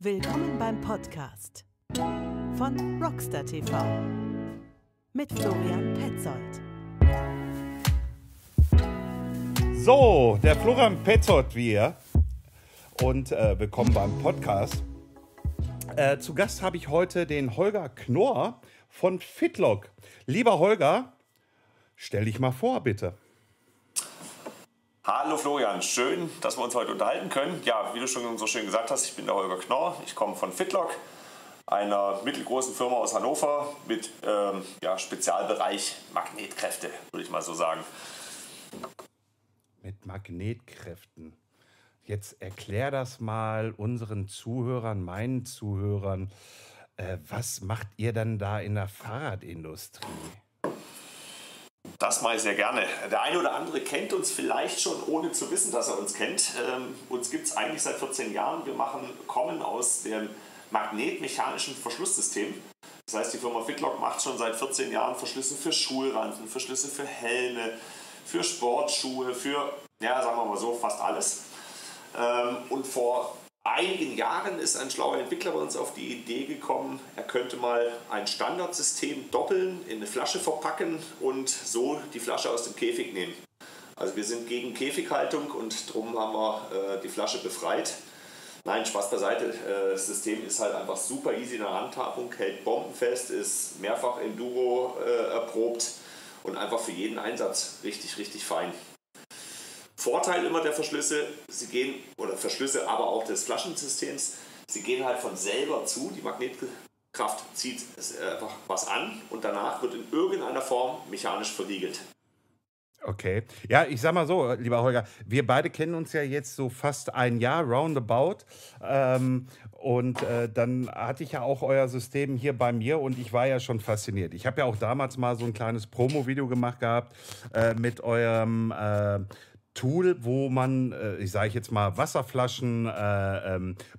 Willkommen beim Podcast von rockster.tv mit Florian Petzold. So, der Florian Petzold hier und willkommen beim Podcast. Zu Gast habe ich heute den Holger Knorr von Fidlock. Lieber Holger, stell dich mal vor, bitte. Hallo Florian, schön, dass wir uns heute unterhalten können. Ja, wie du schon so schön gesagt hast, ich bin der Holger Knorr, ich komme von Fidlock, einer mittelgroßen Firma aus Hannover mit Spezialbereich Magnetkräfte, würde ich mal so sagen. Mit Magnetkräften. Jetzt erklär das mal unseren Zuhörern, meinen Zuhörern. Was macht ihr denn da in der Fahrradindustrie? Das mache ich sehr gerne. Der eine oder andere kennt uns vielleicht schon, ohne zu wissen, dass er uns kennt. Uns gibt es eigentlich seit 14 Jahren. Wir kommen aus dem magnetmechanischen Verschlusssystem. Das heißt, die Firma Fidlock macht schon seit 14 Jahren Verschlüsse für Schulranzen, Verschlüsse für Helme, für Sportschuhe, für, ja, sagen wir mal so, fast alles. Und vor einigen Jahren ist ein schlauer Entwickler bei uns auf die Idee gekommen, er könnte mal ein Standardsystem doppeln, in eine Flasche verpacken und so die Flasche aus dem Käfig nehmen. Also wir sind gegen Käfighaltung und darum haben wir die Flasche befreit. Nein, Spaß beiseite, das System ist halt einfach super easy in der Handhabung, hält bombenfest, ist mehrfach Enduro erprobt und einfach für jeden Einsatz richtig, richtig fein. Vorteil immer der Verschlüsse, aber auch des Flaschensystems, sie gehen halt von selber zu, die Magnetkraft zieht einfach was an und danach wird in irgendeiner Form mechanisch verriegelt. Okay, ja, ich sag mal so, lieber Holger, wir beide kennen uns ja jetzt so fast ein Jahr roundabout dann hatte ich ja auch euer System hier bei mir und ich war ja schon fasziniert. Ich habe ja auch damals mal so ein kleines Promo-Video gemacht gehabt mit eurem Tool, wo man, ich sage jetzt mal, Wasserflaschen,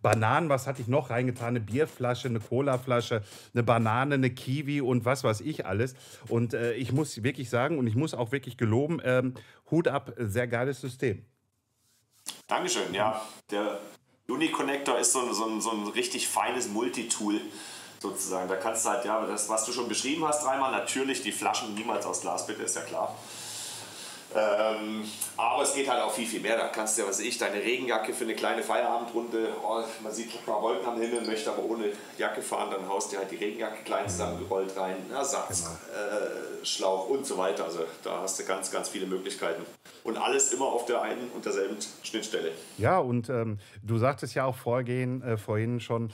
Bananen, was hatte ich noch reingetan? Eine Bierflasche, eine Colaflasche, eine Banane, eine Kiwi und was weiß ich alles. Und ich muss wirklich sagen und ich muss auch wirklich geloben, Hut ab, sehr geiles System. Dankeschön, ja. Der Uni-Connector ist so ein richtig feines Multitool sozusagen. Da kannst du halt, ja, das, was du schon beschrieben hast, dreimal, natürlich die Flaschen niemals aus Glas, bitte, ist ja klar. Aber es geht halt auch viel, viel mehr. Da kannst du ja, deine Regenjacke für eine kleine Feierabendrunde, man sieht ein paar Wolken am Himmel, möchte aber ohne Jacke fahren, dann haust du halt die Regenjacke klein zusammengerollt rein, Ersatzschlauch und so weiter. Also da hast du ganz, ganz viele Möglichkeiten. Und alles immer auf der einen und derselben Schnittstelle. Ja, und du sagtest ja auch vorhin schon,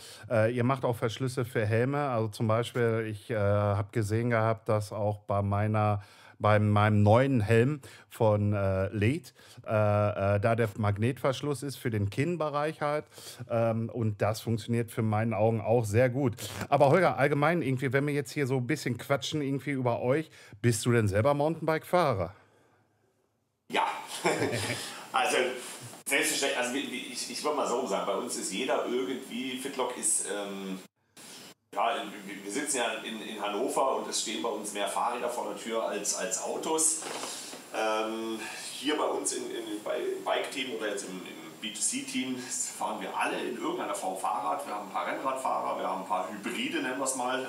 ihr macht auch Verschlüsse für Helme. Also zum Beispiel, ich habe gesehen gehabt, dass auch bei meinem neuen Helm von Led, da der Magnetverschluss ist für den Kinnbereich halt. Und das funktioniert für meinen Augen auch sehr gut. Aber Holger, allgemein irgendwie, wenn wir jetzt hier so ein bisschen quatschen irgendwie über euch, bist du denn selber Mountainbike-Fahrer? Ja, also selbstverständlich, also ich würde mal so sagen, bei uns ist jeder irgendwie, Fidlock ist... Ja, wir sitzen ja in Hannover und es stehen bei uns mehr Fahrräder vor der Tür als Autos. Hier bei uns im Bike-Team oder jetzt im B2C-Team fahren wir alle in irgendeiner Form Fahrrad. Wir haben ein paar Rennradfahrer, wir haben ein paar Hybride, nennen wir es mal.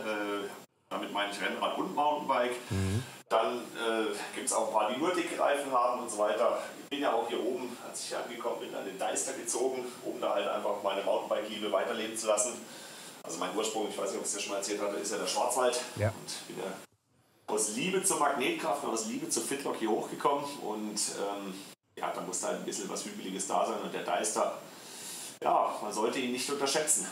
Damit meine ich Rennrad und Mountainbike. Mhm. Dann gibt es auch ein paar, die nur Dickreifen haben und so weiter. Ich bin ja auch hier oben, als ich hier angekommen bin, an den Deister gezogen, um da halt einfach meine Mountainbike-Liebe weiterleben zu lassen. Also mein Ursprung, ich weiß nicht, ob ich es dir schon mal erzählt hatte, ist ja der Schwarzwald. Ja. Und ich bin ja aus Liebe zur Magnetkraft und aus Liebe zur Fidlock hier hochgekommen. Und da musste halt ein bisschen was Hügeliges da sein. Und der Deister, ja, man sollte ihn nicht unterschätzen.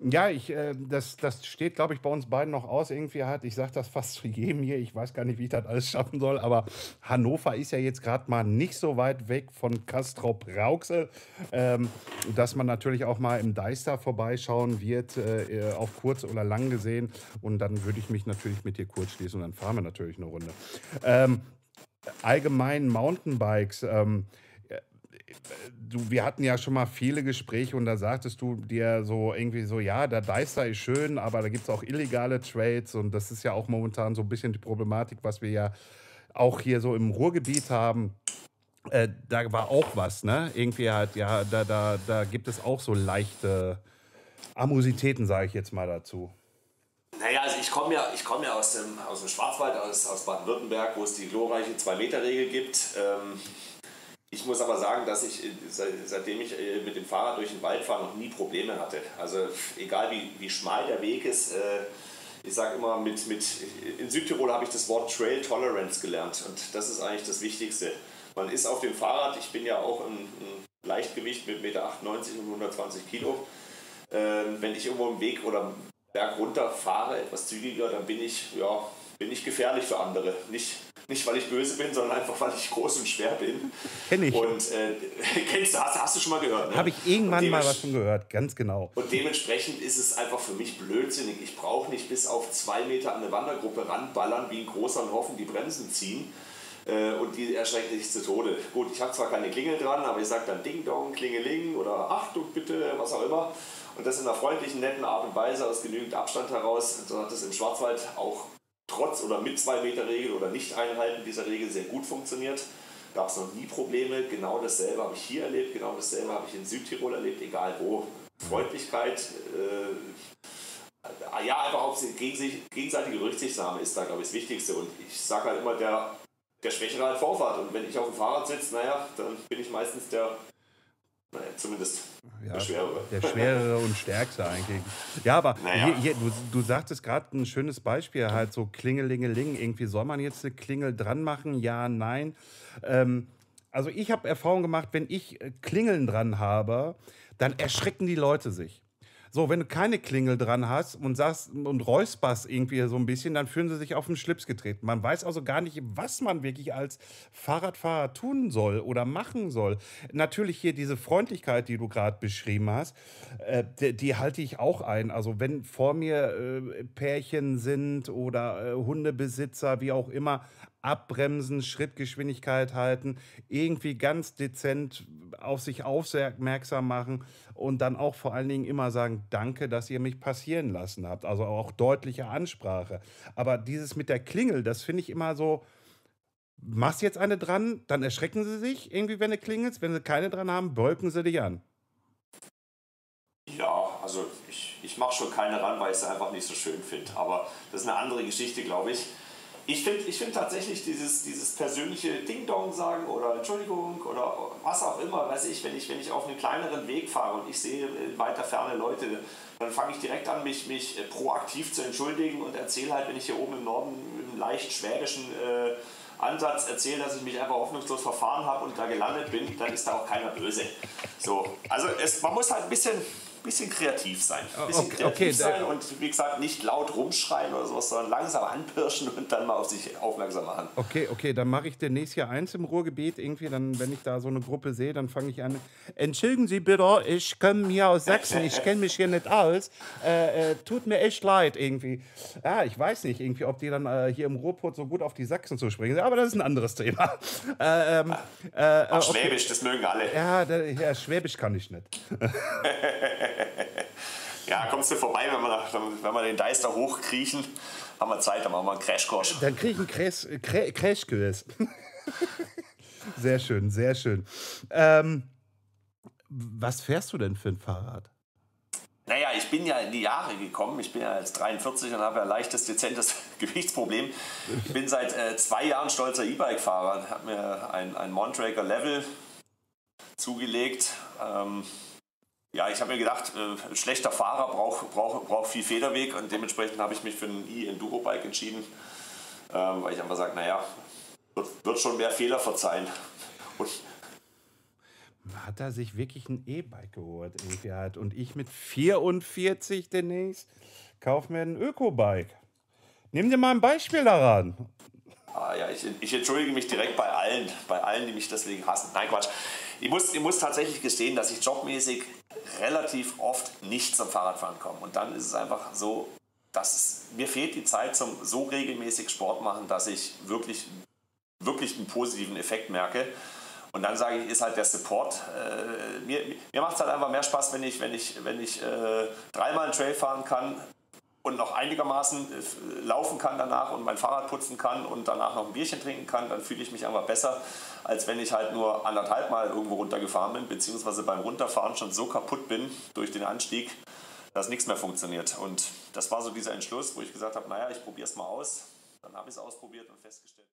Ja, das steht, glaube ich, bei uns beiden noch aus. Irgendwie hat, ich sage das fast zu jedem hier, ich weiß gar nicht, wie ich das alles schaffen soll, aber Hannover ist ja jetzt gerade mal nicht so weit weg von Kastrop-Rauxel, dass man natürlich auch mal im Deister vorbeischauen wird, auf kurz oder lang gesehen. Und dann würde ich mich natürlich mit dir kurz schließen und dann fahren wir natürlich eine Runde. Allgemein Mountainbikes, wir hatten ja schon mal viele Gespräche und da sagtest du dir so irgendwie so, ja, der Deister ist schön, aber da gibt es auch illegale Trades und das ist ja auch momentan so ein bisschen die Problematik, was wir ja auch hier so im Ruhrgebiet haben. Da war auch was, ne? Irgendwie halt, ja, da gibt es auch so leichte Amositäten, sage ich jetzt mal dazu? Naja, also ich komme ja aus dem Schwarzwald, aus Baden-Württemberg, wo es die glorreiche 2-Meter-Regel gibt. Ich muss aber sagen, dass ich, seitdem ich mit dem Fahrrad durch den Wald fahre, noch nie Probleme hatte. Also egal wie schmal der Weg ist, ich sage immer, in Südtirol habe ich das Wort Trail Tolerance gelernt und das ist eigentlich das Wichtigste. Man ist auf dem Fahrrad, ich bin ja auch ein Leichtgewicht mit 1,98 Meter und 120 Kilo. Wenn ich irgendwo im Weg oder Berg runter fahre, etwas zügiger, dann bin ich gefährlich für andere. Nicht, weil ich böse bin, sondern einfach, weil ich groß und schwer bin. Kenn ich. Und kennst du, hast du schon mal gehört, ne? Habe ich irgendwann mal was von gehört, ganz genau. Und dementsprechend ist es einfach für mich blödsinnig. Ich brauche nicht bis auf 2 Meter an eine Wandergruppe ranballern, wie ein großer und hoffen, die Bremsen ziehen. Und die erschrecken sich zu Tode. Gut, ich habe zwar keine Klingel dran, aber ich sage dann Ding-Dong, Klingeling oder Achtung bitte, was auch immer. Und das in einer freundlichen, netten Art und Weise, aus genügend Abstand heraus. Und so hat es im Schwarzwald auch trotz oder mit 2-Meter-Regel oder Nicht-Einhalten dieser Regel sehr gut funktioniert. Gab es noch nie Probleme. Genau dasselbe habe ich hier erlebt, genau dasselbe habe ich in Südtirol erlebt, egal wo. Freundlichkeit, ja, einfach auch gegenseitige Rücksichtnahme ist da, glaube ich, das Wichtigste. Und ich sage halt immer, der Schwächere hat Vorfahrt. Und wenn ich auf dem Fahrrad sitze, naja, dann bin ich meistens zumindest der Schwerere. Der Schwerere und Stärkste eigentlich. Ja, aber hier, du sagtest gerade ein schönes Beispiel, halt so Klingelingeling. Irgendwie soll man jetzt eine Klingel dran machen? Ja, nein. Also ich habe Erfahrung gemacht, wenn ich Klingeln dran habe, dann erschrecken die Leute sich. So, wenn du keine Klingel dran hast und sagst und räusperst irgendwie so ein bisschen, dann fühlen sie sich auf den Schlips getreten. Man weiß also gar nicht, was man wirklich als Fahrradfahrer tun soll oder machen soll. Natürlich hier diese Freundlichkeit, die du gerade beschrieben hast, die halte ich auch ein. Also wenn vor mir Pärchen sind oder Hundebesitzer, wie auch immer, abbremsen, Schrittgeschwindigkeit halten, irgendwie ganz dezent auf sich aufmerksam machen und dann auch vor allen Dingen immer sagen, danke, dass ihr mich passieren lassen habt. Also auch deutliche Ansprache. Aber dieses mit der Klingel, das finde ich immer so, machst jetzt eine dran, dann erschrecken sie sich irgendwie, wenn du klingelst. Wenn sie keine dran haben, bölken sie dich an. Ja, also ich mache schon keine ran, weil ich es einfach nicht so schön finde. Aber das ist eine andere Geschichte, glaube ich. Ich finde tatsächlich dieses persönliche Ding-Dong sagen oder Entschuldigung oder was auch immer, weiß ich, wenn ich auf einen kleineren Weg fahre und ich sehe in weiter Ferne Leute, dann fange ich direkt an, mich proaktiv zu entschuldigen und erzähle halt, wenn ich hier oben im Norden mit einem leicht schwäbischen Ansatz erzähle, dass ich mich einfach hoffnungslos verfahren habe und da gelandet bin, dann ist da auch keiner böse. So, also man muss halt ein bisschen kreativ sein. Bisschen kreativ sein und wie gesagt, nicht laut rumschreien oder sowas, sondern langsam anpirschen und dann mal auf sich aufmerksam machen. Okay, dann mache ich demnächst hier eins im Ruhrgebiet irgendwie, dann, wenn ich da so eine Gruppe sehe, dann fange ich an, entschuldigen Sie bitte, ich komme hier aus Sachsen, ich kenne mich hier nicht aus, tut mir echt leid irgendwie. Ja, ich weiß nicht irgendwie, ob die dann hier im Ruhrpott so gut auf die Sachsen zu springen sind, aber das ist ein anderes Thema. Schwäbisch, okay. Das mögen alle. Ja, Schwäbisch kann ich nicht. Ja, kommst du vorbei, wenn wir den Deister hochkriechen, haben wir Zeit, dann machen wir einen Crashkurs. Dann kriege ich einen Crashkurs. Sehr schön, sehr schön. Was fährst du denn für ein Fahrrad? Naja, ich bin ja in die Jahre gekommen. Ich bin ja jetzt 43 und habe ja ein leichtes, dezentes Gewichtsproblem. Ich bin seit 2 Jahren stolzer E-Bike-Fahrer. Ich habe mir ein Montraker Level zugelegt. Ja, ich habe mir gedacht, ein schlechter Fahrer braucht viel Federweg und dementsprechend habe ich mich für ein E-Enduro-Bike entschieden, weil ich einfach sage, naja, wird schon mehr Fehler verzeihen. Und hat er sich wirklich ein E-Bike geholt irgendwie halt und ich mit 44 demnächst kaufe mir ein Öko-Bike. Nimm dir mal ein Beispiel daran. Ah, ja, ich entschuldige mich direkt bei allen, die mich deswegen hassen. Nein, Quatsch. Ich muss tatsächlich gestehen, dass ich jobmäßig relativ oft nicht zum Fahrradfahren komme. Und dann ist es einfach so, dass mir fehlt die Zeit zum so regelmäßig Sport machen, dass ich wirklich einen positiven Effekt merke. Und dann sage ich, ist halt der Support. Mir macht es halt einfach mehr Spaß, wenn ich 3-mal einen Trail fahren kann und noch einigermaßen laufen kann danach und mein Fahrrad putzen kann und danach noch ein Bierchen trinken kann, dann fühle ich mich einfach besser, als wenn ich halt nur 1,5 Mal irgendwo runtergefahren bin, beziehungsweise beim Runterfahren schon so kaputt bin durch den Anstieg, dass nichts mehr funktioniert. Und das war so dieser Entschluss, wo ich gesagt habe, naja, ich probiere es mal aus. Dann habe ich es ausprobiert und festgestellt.